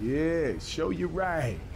Yeah, show you right.